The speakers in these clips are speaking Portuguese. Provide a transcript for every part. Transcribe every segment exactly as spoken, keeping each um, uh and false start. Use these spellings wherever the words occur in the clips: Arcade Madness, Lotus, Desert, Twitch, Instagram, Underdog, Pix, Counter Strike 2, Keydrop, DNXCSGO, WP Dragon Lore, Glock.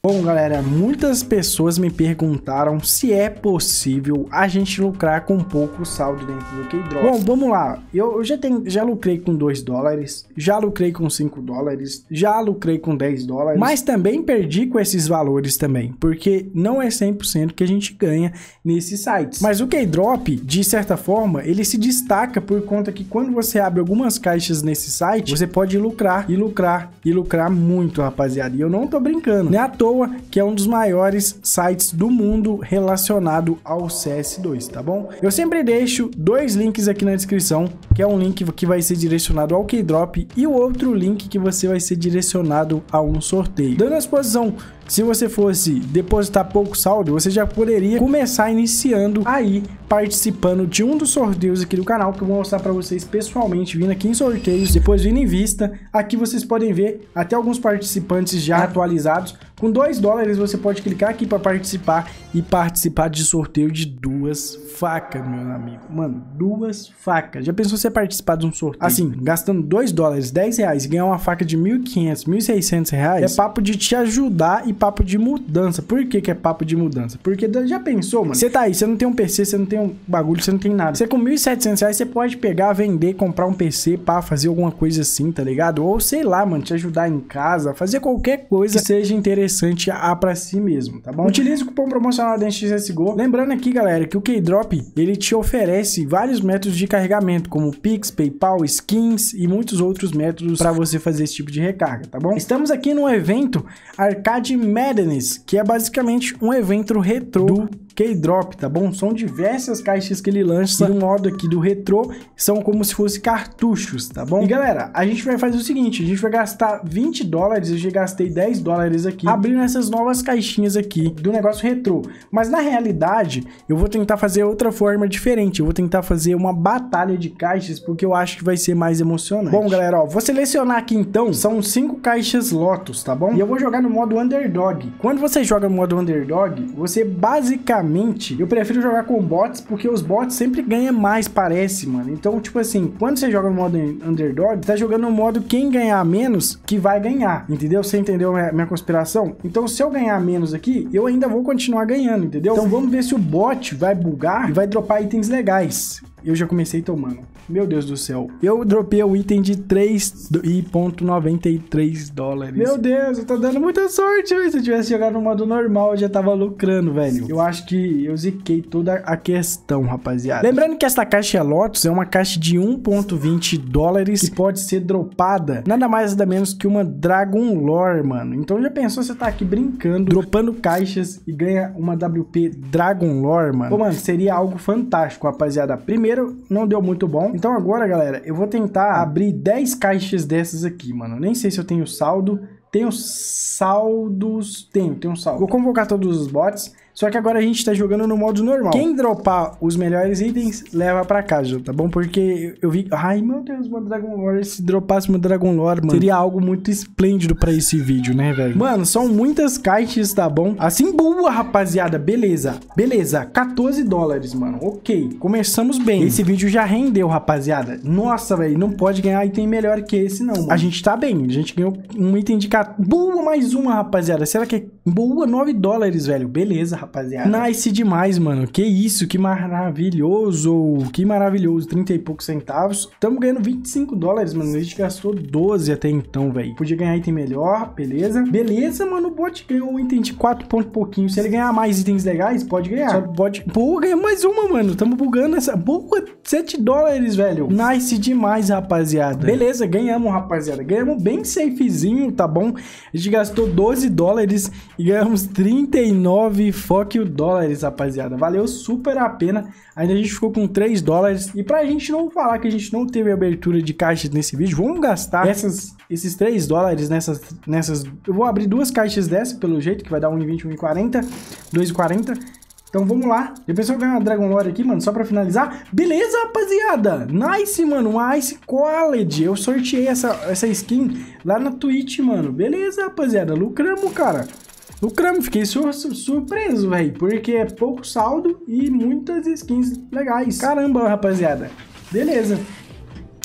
Bom, galera, muitas pessoas me perguntaram se é possível a gente lucrar com pouco saldo dentro do Keydrop. Bom, vamos lá. Eu, eu já, tenho, já lucrei com dois dólares, já lucrei com cinco dólares, já lucrei com dez dólares, mas também perdi com esses valores também, porque não é cem por cento que a gente ganha nesses sites. Mas o Keydrop, de certa forma, ele se destaca por conta que quando você abre algumas caixas nesse site, você pode lucrar e lucrar e lucrar muito, rapaziada. E eu não tô brincando, né? À toa que é um dos maiores sites do mundo relacionado ao C S dois, tá bom? Eu sempre deixo dois links aqui na descrição, que é um link que vai ser direcionado ao Keydrop e o outro link que você vai ser direcionado a um sorteio. Dando a exposição, se você fosse depositar pouco saldo, você já poderia começar iniciando aí, participando de um dos sorteios aqui do canal, que eu vou mostrar para vocês pessoalmente, vindo aqui em sorteios, depois vindo em vista. Aqui vocês podem ver até alguns participantes já atualizados. Com dois dólares você pode clicar aqui para participar e participar de sorteio de duas facas, meu amigo. Mano, duas facas. Já pensou você participar de um sorteio? Assim, gastando dois dólares, dez reais e ganhar uma faca de mil e quinhentos, mil e seiscentos reais, é papo de te ajudar e papo de mudança. Por que que é papo de mudança? Porque já pensou, mano? Você tá aí, você não tem um P C, você não tem um bagulho, você não tem nada. Você com mil e setecentos reais, você pode pegar, vender, comprar um P C para fazer alguma coisa assim, tá ligado? Ou sei lá, mano, te ajudar em casa, fazer qualquer coisa que seja interessante a pra si mesmo, tá bom? Utilize o cupom promocional da D N X C S G O. Lembrando aqui, galera, que o Keydrop, ele te oferece vários métodos de carregamento, como Pix, PayPal, skins e muitos outros métodos para você fazer esse tipo de recarga, tá bom? Estamos aqui num evento Arcade Madness, que é basicamente um evento retrô do Keydrop, tá bom? São diversas caixas que ele lança no modo aqui do retrô, são como se fosse cartuchos, tá bom? E galera, a gente vai fazer o seguinte, a gente vai gastar vinte dólares, eu já gastei dez dólares aqui, abrindo essas novas caixinhas aqui do negócio retrô. Mas na realidade, eu vou tentar fazer outra forma diferente, eu vou tentar fazer uma batalha de caixas, porque eu acho que vai ser mais emocionante. Bom, galera, ó, vou selecionar aqui então, são cinco caixas Lotus, tá bom? E eu vou jogar no modo Underdog. Quando você joga no modo Underdog, você basicamente eu prefiro jogar com bots, porque os bots sempre ganham mais, parece, mano. Então, tipo assim, quando você joga no modo Underdog, tá jogando no modo quem ganhar menos que vai ganhar, entendeu? Você entendeu a minha conspiração? Então, se eu ganhar menos aqui, eu ainda vou continuar ganhando, entendeu? Então, vamos ver se o bot vai bugar e vai dropar itens legais. Eu já comecei tomando. Meu Deus do céu. Eu dropei o item de três vírgula noventa e três dólares. Meu Deus, eu tô dando muita sorte, velho. Se eu tivesse jogado no modo normal, eu já tava lucrando, velho. Eu acho que eu ziquei toda a questão, rapaziada. Lembrando que esta caixa Lotus é uma caixa de um vírgula vinte dólares que pode ser dropada nada mais nada menos que uma Dragon Lore, mano. Então já pensou você tá aqui brincando, dropando caixas e ganha uma W P Dragon Lore, mano? Pô, mano, seria algo fantástico, rapaziada. Primeiro Primeiro, não deu muito bom. Então agora, galera, eu vou tentar abrir dez caixas dessas aqui, mano. Nem sei se eu tenho saldo. Tenho saldos... Tenho, tenho saldo. Vou convocar todos os bots. Só que agora a gente tá jogando no modo normal. Quem dropar os melhores itens, leva pra casa, tá bom? Porque eu vi... Ai, meu Deus, uma Dragon Lore. Se dropasse uma Dragon Lore, mano, seria algo muito esplêndido pra esse vídeo, né, velho? Mano, são muitas caixas, tá bom? Assim, boa, rapaziada. Beleza. Beleza. quatorze dólares, mano. Ok. Começamos bem. Esse vídeo já rendeu, rapaziada. Nossa, velho. Não pode ganhar item melhor que esse, não, mano. A gente tá bem. A gente ganhou um item de... quatorze. Boa, mais uma, rapaziada. Será que é... Boa, nove dólares, velho. Beleza, rapaziada. Rapaziada. Nice demais, mano. Que isso, que maravilhoso. Que maravilhoso. trinta e poucos centavos. Estamos ganhando vinte e cinco dólares, mano. A gente gastou doze até então, velho. Podia ganhar item melhor, beleza. Beleza, mano. O bot ganhou um item de quatro pontos pouquinho. Se ele ganhar mais itens legais, pode ganhar. Só pode... Pô, ganhou mais uma, mano. Estamos bugando essa. Boa, sete dólares, velho. Nice demais, rapaziada. Beleza, ganhamos, rapaziada. Ganhamos bem safezinho, tá bom? A gente gastou doze dólares e ganhamos trinta e nove. Fuck o dólares, rapaziada. Valeu super a pena. Ainda a gente ficou com três dólares. E pra gente não falar que a gente não teve abertura de caixas nesse vídeo, vamos gastar essas, esses três dólares nessas, nessas... Eu vou abrir duas caixas dessa, pelo jeito, que vai dar um e vinte, um e quarenta, dois e quarenta. Então vamos lá. Depois eu ganho uma Dragon Lore aqui, mano, só pra finalizar. Beleza, rapaziada. Nice, mano. Uma Ice College. Eu sorteei essa, essa skin lá na Twitch, mano. Beleza, rapaziada. Lucramos, cara. Lucramos, fiquei sur surpreso, velho, porque é pouco saldo e muitas skins legais. Caramba, rapaziada. Beleza.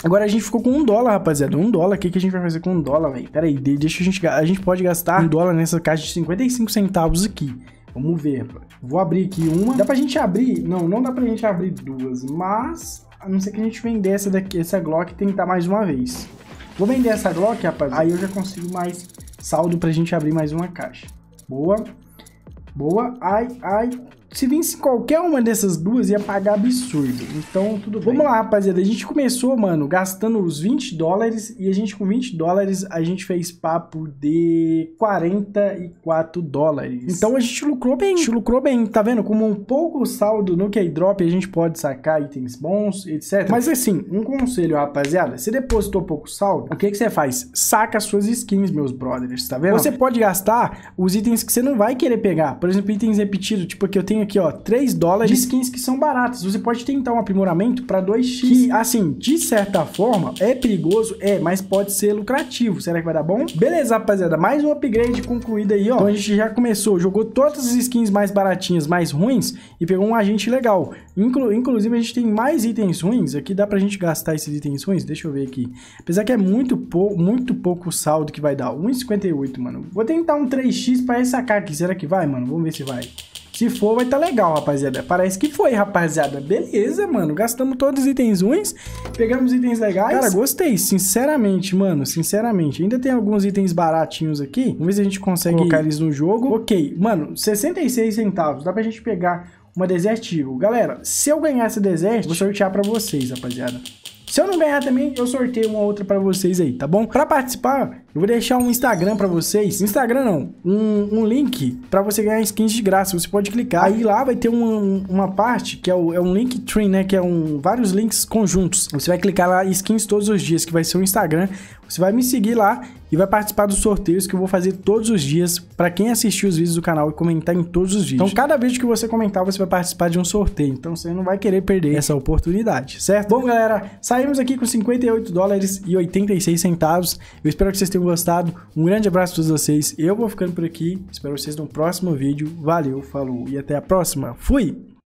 Agora a gente ficou com um dólar, rapaziada. Um dólar, o que, que a gente vai fazer com um dólar, velho? Pera aí, deixa a gente... A gente pode gastar um dólar nessa caixa de cinquenta e cinco centavos aqui. Vamos ver, pô. Vou abrir aqui uma. Dá pra gente abrir? Não, não dá pra gente abrir duas, mas... A não ser que a gente vender essa daqui, essa Glock e tentar mais uma vez. Vou vender essa Glock, rapaziada. Aí eu já consigo mais saldo pra gente abrir mais uma caixa. Boa. Boa. Ai, ai... Se vence qualquer uma dessas duas, ia pagar absurdo. Então, tudo bem. Vamos lá, rapaziada. A gente começou, mano, gastando os vinte dólares. E a gente, com vinte dólares, a gente fez papo de quarenta e quatro dólares. Então, a gente lucrou bem. A gente lucrou bem. Tá vendo? Como um pouco saldo no Keydrop, a gente pode sacar itens bons, etcétera. Mas, assim, um conselho, rapaziada. Se depositou pouco saldo, o que que você faz? Saca as suas skins, meus brothers. Tá vendo? Você pode gastar os itens que você não vai querer pegar. Por exemplo, itens repetidos. Tipo, aqui eu tenho aqui, ó, três dólares de skins que são baratas. Você pode tentar um aprimoramento para dois x. Que, assim, de certa forma, é perigoso, é, mas pode ser lucrativo. Será que vai dar bom? Beleza, rapaziada. Mais um upgrade concluído aí, ó. Então a gente já começou, jogou todas as skins mais baratinhas, mais ruins, e pegou um agente legal. Inclu inclusive, a gente tem mais itens ruins. Aqui dá pra gente gastar esses itens ruins. Deixa eu ver aqui. Apesar que é muito, pou muito pouco saldo que vai dar. um e cinquenta e oito, mano. Vou tentar um três x para sacar aqui. Será que vai, mano? Vamos ver se vai. Se for, vai tá legal, rapaziada. Parece que foi, rapaziada. Beleza, mano. Gastamos todos os itens ruins. Pegamos itens legais. Cara, gostei. Sinceramente, mano. Sinceramente. Ainda tem alguns itens baratinhos aqui. Vamos ver se a gente consegue colocar eles no jogo. Ok. Mano, sessenta e seis centavos. Dá pra gente pegar uma Desert. Galera, se eu ganhar essa Desert, vou sortear pra vocês, rapaziada. Se eu não ganhar também, eu sorteio uma outra pra vocês aí, tá bom? Pra participar, eu vou deixar um Instagram pra vocês. Instagram não, um, um link pra você ganhar skins de graça. Você pode clicar. Aí lá vai ter um, uma parte que é, o, é um link tree, né? Que é um, vários links conjuntos. Você vai clicar lá, skins todos os dias, que vai ser o Instagram. Você vai me seguir lá e vai participar dos sorteios que eu vou fazer todos os dias pra quem assistir os vídeos do canal e comentar em todos os vídeos. Então, cada vídeo que você comentar, você vai participar de um sorteio. Então, você não vai querer perder essa oportunidade, certo? Bom, galera, saímos aqui com cinquenta e oito dólares e oitenta e seis centavos. Eu espero que vocês tenham gostado. Um grande abraço a todos vocês. Eu vou ficando por aqui. Espero vocês no próximo vídeo. Valeu, falou e até a próxima. Fui!